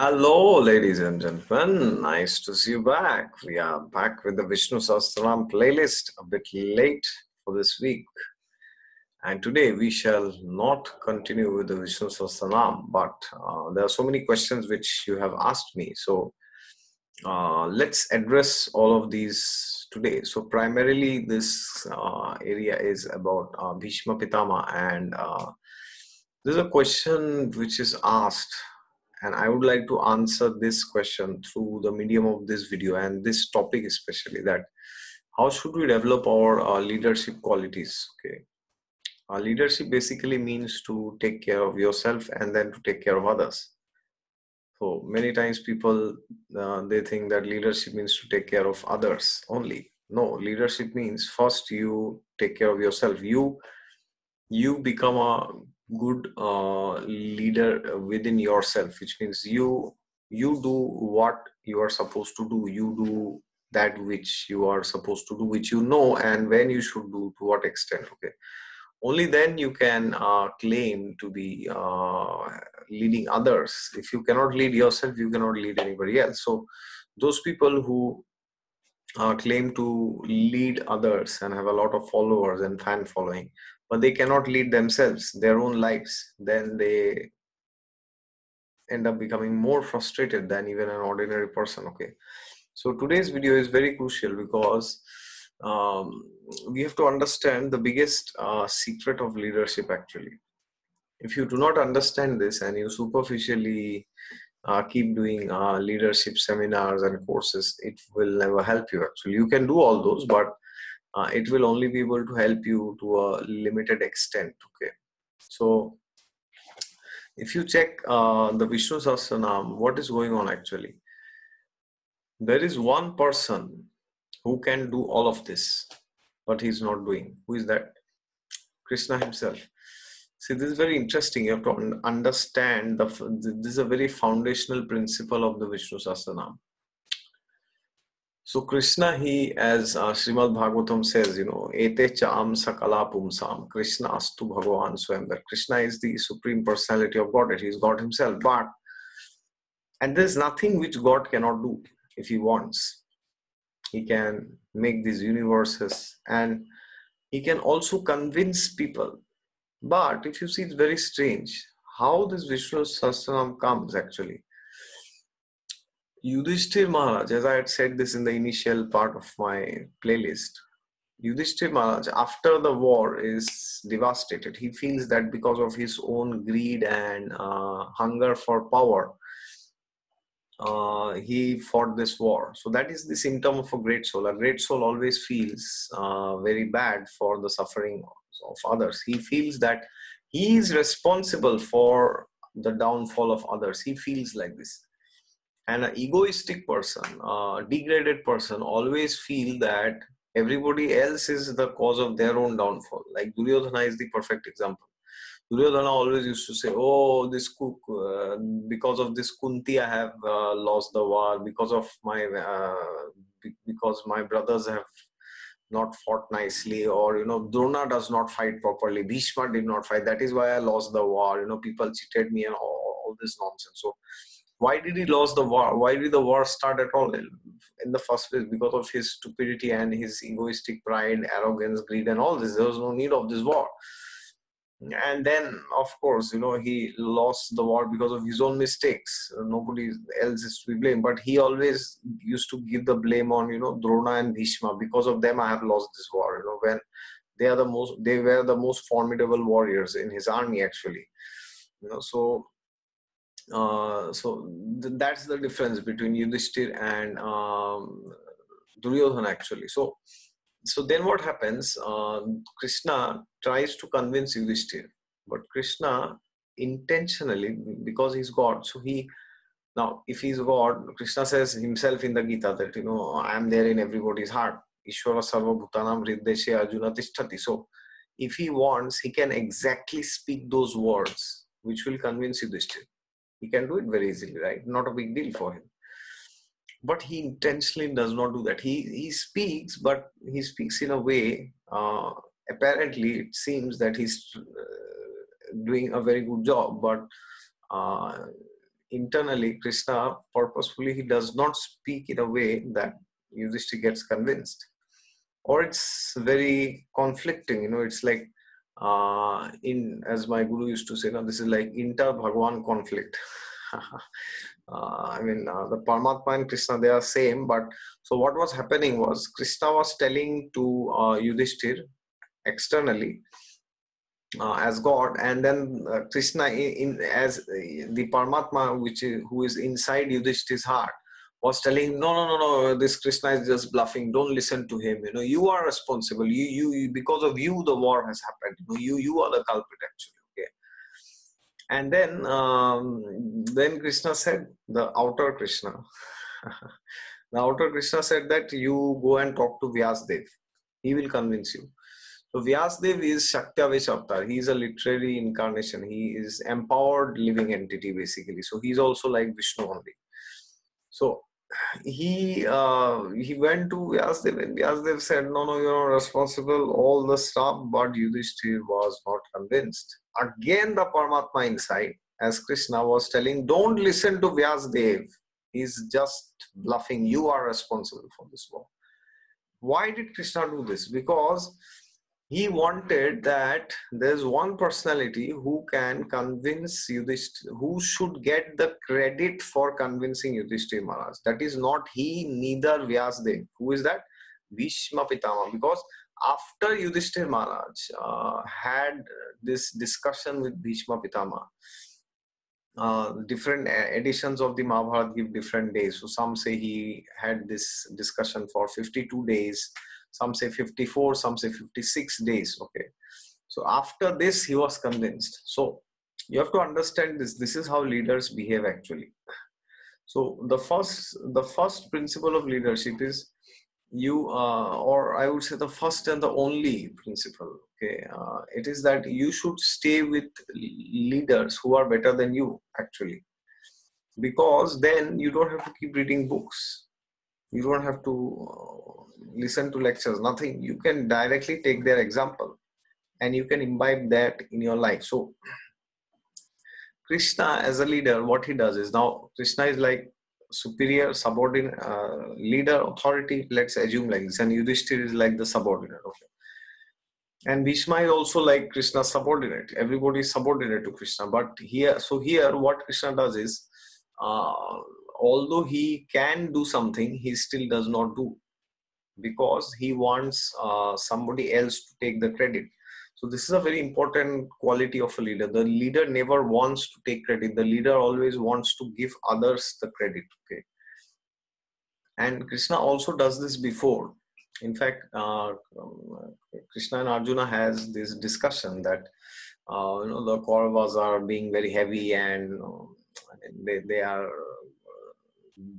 Hello, ladies and gentlemen. Nice to see you back. We are back with the Vishnu Sahasranama playlist a bit late for this week. And today we shall not continue with the Vishnu Sahasranama, but there are so many questions which you have asked me. So let's address all of these today. So primarily this area is about Bhishma Pitamaha, and there's a question which is asked. And I would like to answer this question through the medium of this video and this topic especially, that how should we develop our leadership qualities? Okay, leadership basically means to take care of yourself and then to take care of others. So many times people, they think that leadership means to take care of others only. No, leadership means first you take care of yourself. You become a good leader within yourself, which means you do what you are supposed to do. You do that which you are supposed to do, which you know, and when you should do, to what extent. Okay, only then you can claim to be leading others. If you cannot lead yourself, you cannot lead anybody else. So those people who claim to lead others and have a lot of followers and fan following, but they cannot lead themselves, their own lives, then they end up becoming more frustrated than even an ordinary person. Okay, so today's video is very crucial because we have to understand the biggest secret of leadership actually. If you do not understand this and you superficially keep doing leadership seminars and courses, it will never help you actually. You can do all those, but it will only be able to help you to a limited extent. Okay, so if you check the Vishnu Sahasranama, what is going on actually? There is one person who can do all of this, but he is not doing. Who is that? Krishna himself. See, this is very interesting. You have to understand this is a very foundational principle of the Vishnu Sahasranama. So Krishna, he, as Srimad Bhagavatam says, you know, ete cham sakala pumsam, Krishna astu bhagavan swayam, that Krishna is the Supreme Personality of Godhead. He is God himself. And there is nothing which God cannot do if he wants. He can make these universes and he can also convince people. But if you see, it's very strange how this Vishnu Sahasranama comes actually. Yudhishthir Maharaj, as I had said this in the initial part of my playlist, Yudhishthir Maharaj, after the war, is devastated. He feels that because of his own greed and hunger for power, he fought this war. So that is the symptom of a great soul. A great soul always feels very bad for the suffering of others. He feels that he is responsible for the downfall of others. He feels like this. And an egoistic person, a degraded person, always feel that everybody else is the cause of their own downfall. Like Duryodhana is the perfect example. Duryodhana always used to say, oh, this because of this Kunti I have lost the war, because my brothers have not fought nicely, or, you know, Drona does not fight properly, Bhishma did not fight, that is why I lost the war, you know, people cheated me and all this nonsense. So why did he lose the war? Why did the war start at all in the first place? Because of his stupidity and his egoistic pride, arrogance, greed and all this. There was no need of this war. And then, of course, you know, he lost the war because of his own mistakes. Nobody else is to be blamed. But he always used to give the blame on, you know, Drona and Bhishma. Because of them, I have lost this war. You know, when they were the most formidable warriors in his army, actually. You know, so that's the difference between Yudhishthir and Duryodhana actually. So then what happens? Krishna tries to convince Yudhishthir, but Krishna intentionally, because he's God, so he, now if he's God, Krishna says himself in the Gita that, you know, I am there in everybody's heart. Ishvara sarva bhutanam hrideshe arjuna tishthati. So if he wants, he can exactly speak those words which will convince Yudhishthir. He can do it very easily, right? Not a big deal for him. But he intentionally does not do that. He speaks, but he speaks in a way, apparently it seems that he's doing a very good job, but internally Krishna purposefully he does not speak in a way that Yudhishthir gets convinced, or it's very conflicting. You know, it's like in as my guru used to say, now this is like inter Bhagwan conflict. The Paramatma and Krishna, they are same, but so what was happening was Krishna was telling to Yudhishthir externally as God, and then Krishna as the Paramatma, who is inside Yudhishthir's heart, was telling, no, this Krishna is just bluffing, don't listen to him, you know, you are responsible, you because of you the war has happened, you are the culprit actually, okay. And then Krishna said, the outer Krishna said that you go and talk to Vyasdev, he will convince you. So Vyasdev is Shaktyaveshaptar, he is a literary incarnation, he is empowered living entity basically, so he is also like Vishnu only. So he went to Vyasdev, and Vyasdev said, no, you are responsible, all the stuff, but Yudhishthir was not convinced. Again, the Paramatma inside, as Krishna was telling, don't listen to Vyasdev, he is just bluffing, you are responsible for this war. Why did Krishna do this? Because he wanted that there is one personality who can convince Yudhishthir, who should get the credit for convincing Yudhishthir Maharaj. That is not he, neither Vyasdev. Who is that? Bhishma Pitamaha. Because after Yudhishthir Maharaj had this discussion with Bhishma Pitamaha, different editions of the Mahabharata give different days. So some say he had this discussion for 52 days. Some say 54, some say 56 days, okay. So after this, he was convinced. So you have to understand this. This is how leaders behave actually. So the first principle of leadership is or I would say the first and the only principle, okay. It is that you should stay with leaders who are better than you actually. Because then you don't have to keep reading books. You don't have to listen to lectures, nothing. You can directly take their example and you can imbibe that in your life. So Krishna as a leader, what he does is, now Krishna is like superior, subordinate, leader, authority, let's assume like this, and Yudhishthir is like the subordinate. Okay. And Bhishma is also like Krishna's subordinate. Everybody is subordinate to Krishna. But here what Krishna does is, although he can do something, he still does not do, because he wants somebody else to take the credit. So this is a very important quality of a leader. The leader never wants to take credit. The leader always wants to give others the credit. Okay. And Krishna also does this before. In fact, Krishna and Arjuna has this discussion that the Kauravas are being very heavy and they are,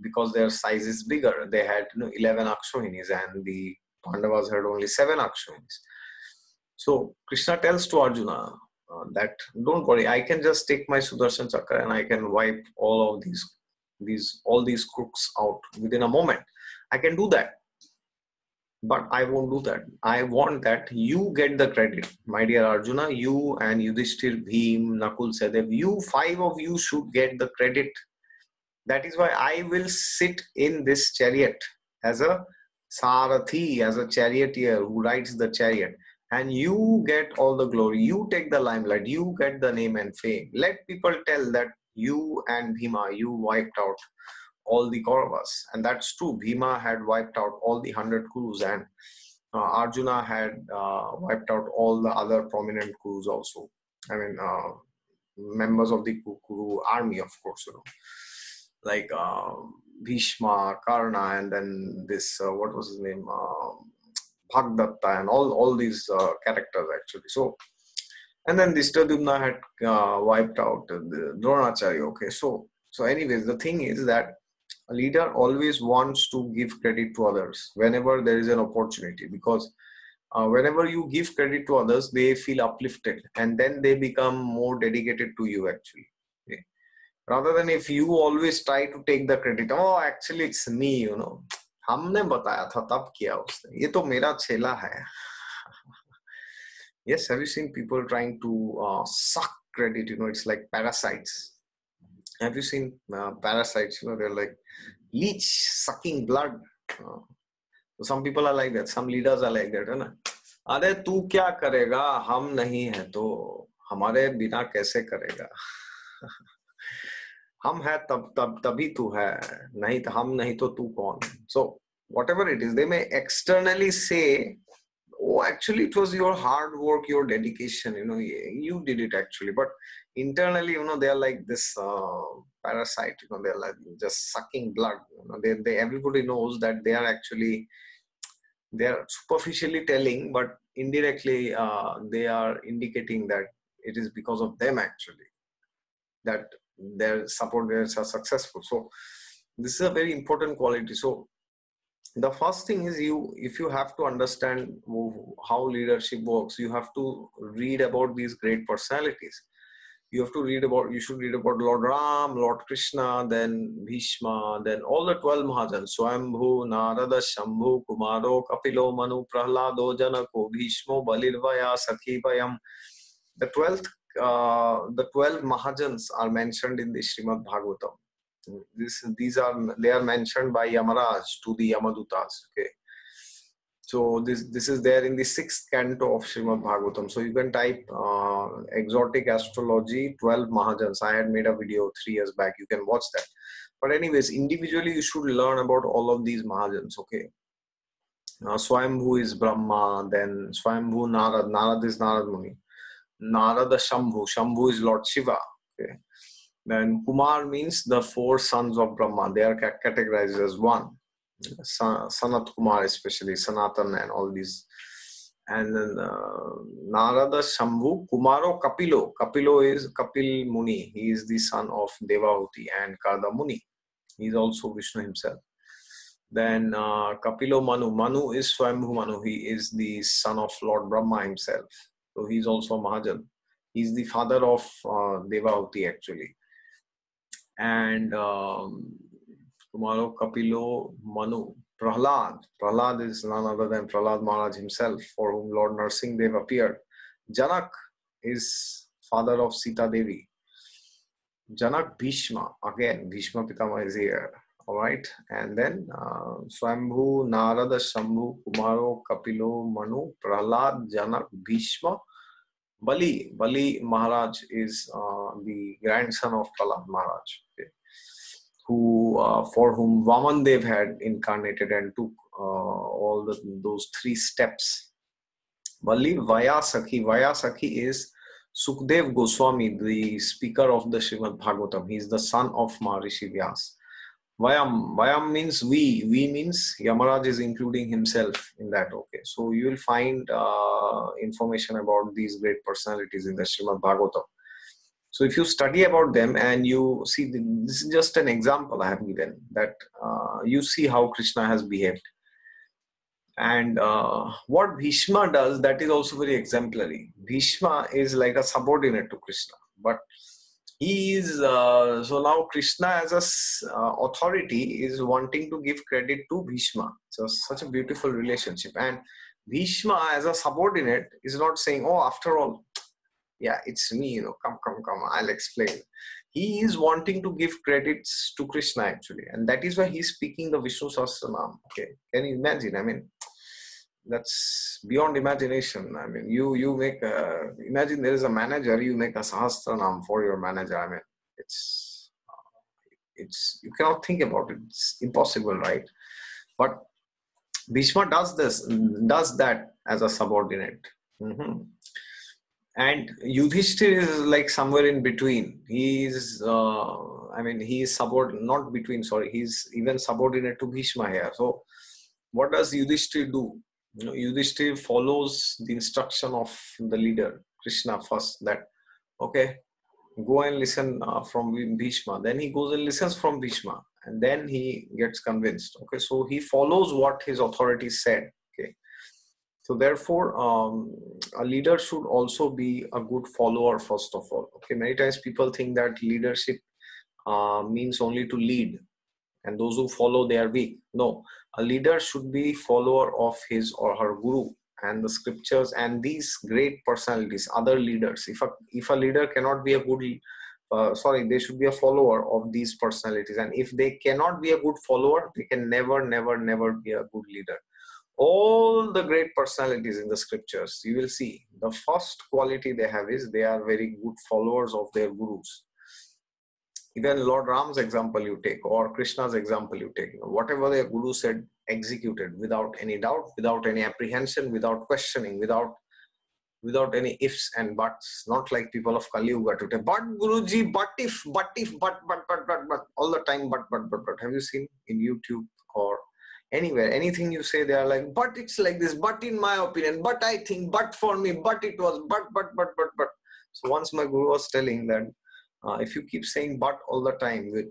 because their size is bigger, they had 11 Akshauhinis and the Pandavas had only 7 Akshauhinis. So Krishna tells to Arjuna that don't worry, I can just take my Sudarshan Chakra and I can wipe all of these crooks out within a moment. I can do that, but I won't do that. I want that you get the credit, my dear Arjuna. You and Yudhishthir, Bhim, Nakul, Sadev, you 5 of you should get the credit. That is why I will sit in this chariot as a sarathi, as a charioteer who rides the chariot. And you get all the glory. You take the limelight. You get the name and fame. Let people tell that you and Bhima, you wiped out all the Kauravas. And that's true. Bhima had wiped out all the 100 Kurus, and Arjuna had wiped out all the other prominent Kurus also. Members of the Kuru army, of course, Like Bhishma, Karna, and then this, what was his name, Bhagdatta, and all these characters actually. So, and then this Duryodhana had wiped out the Dronacharya. Okay, so anyways, the thing is that a leader always wants to give credit to others whenever there is an opportunity, because whenever you give credit to others, they feel uplifted and then they become more dedicated to you actually. Rather than if you always try to take the credit, oh, actually it's me, हमने बताया था तब किया उसने, ये तो मेरा छेला है. Yes, have you seen people trying to suck credit? It's like parasites. Have you seen parasites? You know, they're like leech sucking blood. Some people are like that. Some leaders are like that, right? अरे तू क्या करेगा? हम नहीं है तो हमारे बिना कैसे करेगा? हम है तभी तू है, नहीं तो हम नहीं तो तू कौन? So whatever it is, they may externally say, oh, actually it was your hard work, your dedication, you know, you did it actually. But internally, you know, they are like this parasite, you know, they are like just sucking blood. You know, they everybody knows that they are actually. They are superficially telling, but indirectly they are indicating that it is because of them actually that their subordinates are successful. So this is a very important quality. So the first thing is if you have to understand how leadership works, you have to read about these great personalities. You should read about Lord Ram, Lord Krishna, then Bhishma, then all the 12 Mahajans, Swambhu, Narada, Shambhu, Kumaro, Kapilo, Manu, Prahlad, Janak, Bhishmo, Balirvaya, Sakhipayam. The 12 Mahajans are mentioned in the Srimad Bhagavatam. They are mentioned by Yamaraj to the Yamadutas. Okay. So this is there in the 6th canto of Srimad Bhagavatam. So you can type exotic astrology 12 Mahajans. I had made a video 3 years back. You can watch that. But anyways, individually you should learn about all of these Mahajans. Okay. Swambhu is Brahma. Then Swambhu Narad. Narad is Narad Muni. Narada Shambhu. Shambhu is Lord Shiva. Okay. Then Kumar means the 4 sons of Brahma. They are categorized as one. Sanat Kumar, especially Sanatan and all these, and then Narada, Shambhu, Kumaro, Kapilo. Kapilo is Kapil Muni. He is the son of Devahuti and Karda Muni. He is also Vishnu himself. Then Kapilo Manu. Manu is Swambhu Manu. He is the son of Lord Brahma himself. So he is also Mahajan. He is the father of Devahuti actually. And Kumaro, Kapilo, Manu, Prahlad. Prahlad is none other than Prahlad Maharaj himself, for whom Lord Narsingh Dev appeared. Janak is father of Sita Devi. Janak, Bhishma. Again, Bhishma Pitamaha is here. Alright. And then Swambhu, Narada, Shambhu, Kumaro, Kapilo, Manu, Prahlad, Janak, Bhishma. Bali. Bali Maharaj is the grandson of Prahlad Maharaj. Okay. For whom Vamandev had incarnated and took all those 3 steps. Bali Vyasakhi. Vyasakhi is Sukhdev Goswami, the speaker of the Srimad Bhagavatam. He is the son of Maharishi Vyas. Vayam. Vayam means we. We means Yamaraj is including himself in that. Okay. So you will find information about these great personalities in the Srimad Bhagavatam. So if you study about them and you see, this is just an example I have given that you see how Krishna has behaved. And what Bhishma does, that is also very exemplary. Bhishma is like a subordinate to Krishna. But he is, so now Krishna as an authority is wanting to give credit to Bhishma. So such a beautiful relationship. And Bhishma as a subordinate is not saying, oh, after all, yeah, it's me, you know, come, I'll explain. He is wanting to give credits to Krishna actually. And that is why he's speaking the Vishnu Sahasranama. Okay. Can you imagine? I mean, that's beyond imagination. I mean, you make, imagine there is a manager, you make a Sahasranam for your manager. I mean, it's, you cannot think about it. It's impossible, right? But Bhishma does that as a subordinate. Mm-hmm. And Yudhishthir is like somewhere in between. He is, I mean, he is subordinate, not between, sorry. He is even subordinate to Bhishma here. So what does Yudhishthir do? You know, Yudhishthir follows the instruction of the leader, Krishna first, that, okay, go and listen from Bhishma. Then he goes and listens from Bhishma. And then he gets convinced. Okay, so he follows what his authority said. So therefore, a leader should also be a good follower, first of all. Okay, many times people think that leadership means only to lead, and those who follow, they are weak. No, a leader should be follower of his or her guru and the scriptures and these great personalities, other leaders. If a leader cannot be a good they should be a follower of these personalities. And if they cannot be a good follower, they can never, never, never be a good leader. All the great personalities in the scriptures, you will see, the first quality they have is they are very good followers of their gurus. Even Lord Ram's example you take, or Krishna's example you take, whatever their guru said, executed without any doubt, without any apprehension, without questioning, without any ifs and buts, not like people of Kali Yuga today. But Guruji, but if, all the time, but. Have you seen in YouTube or anywhere, anything you say, they are like, but it's like this, but in my opinion, but I think, but for me, but it was, but. So once my guru was telling that, if you keep saying but all the time with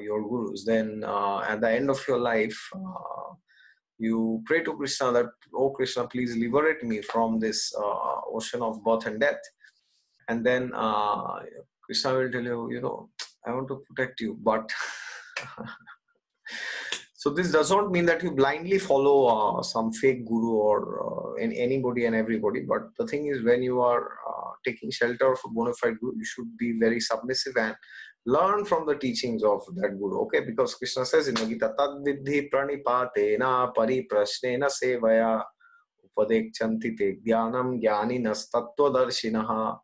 your gurus, then at the end of your life, you pray to Krishna that, oh Krishna, please liberate me from this ocean of birth and death. And then Krishna will tell you, you know, I want to protect you, but... So this does not mean that you blindly follow some fake guru or anybody and everybody. But the thing is, when you are taking shelter of a bona fide guru, you should be very submissive and learn from the teachings of that guru. Okay, because Krishna says in the Gita, tad vidhi pranipatena pariprasnena sevaya upadekchanti te jnanam jnaninas tattva darshinaha.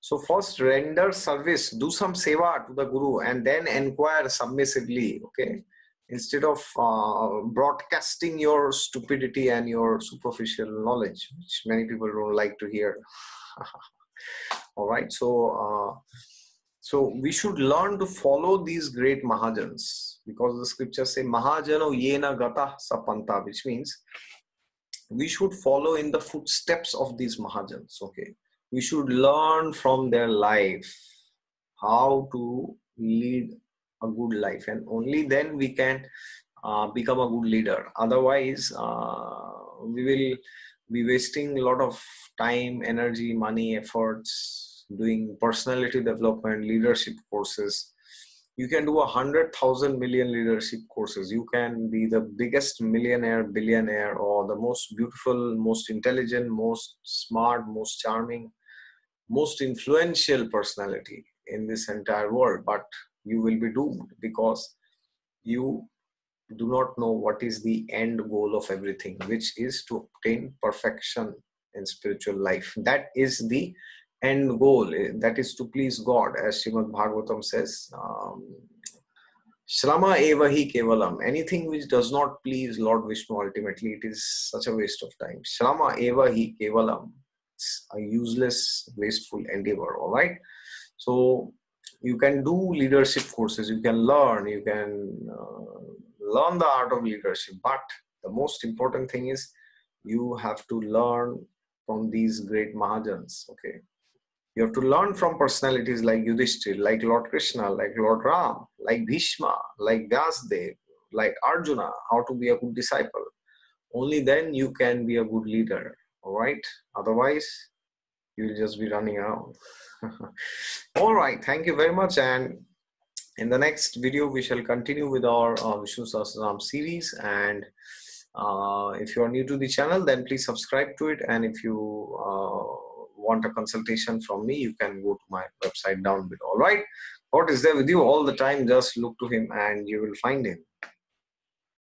So first render service, do some seva to the guru, and then inquire submissively. Okay, instead of broadcasting your stupidity and your superficial knowledge, which many people don't like to hear. All right, so we should learn to follow these great Mahajans, because the scriptures say Mahajano yena gata sapanta, which means we should follow in the footsteps of these Mahajans. Okay, we should learn from their life how to lead a good life, and only then we can become a good leader. Otherwise, we will be wasting a lot of time, energy, money, efforts, doing personality development, leadership courses. You can do 100,000 million leadership courses. You can be the biggest millionaire, billionaire, or the most beautiful, most intelligent, most smart, most charming, most influential personality in this entire world, but you will be doomed, because you do not know what is the end goal of everything, which is to obtain perfection in spiritual life. That is the end goal. That is to please God, as Srimad Bhagavatam says, Shrama evahi kevalam. Anything which does not please Lord Vishnu, ultimately, it is such a waste of time. Shrama evahi kevalam. It's a useless, wasteful endeavor. All right. So you can do leadership courses, you can learn, you can learn the art of leadership. But the most important thing is you have to learn from these great Mahajans. Okay, you have to learn from personalities like Yudhishthir, like Lord Krishna, like Lord Ram, like Bhishma, like Vyasdev, like Arjuna, how to be a good disciple. Only then you can be a good leader. All right, otherwise you will just be running around. All right, thank you very much, and in the next video we shall continue with our Vishnu Sahasranam series. And if you are new to the channel, then please subscribe to it, and if you want a consultation from me, you can go to my website down below. All right, God is there with you all the time. Just look to him and you will find him.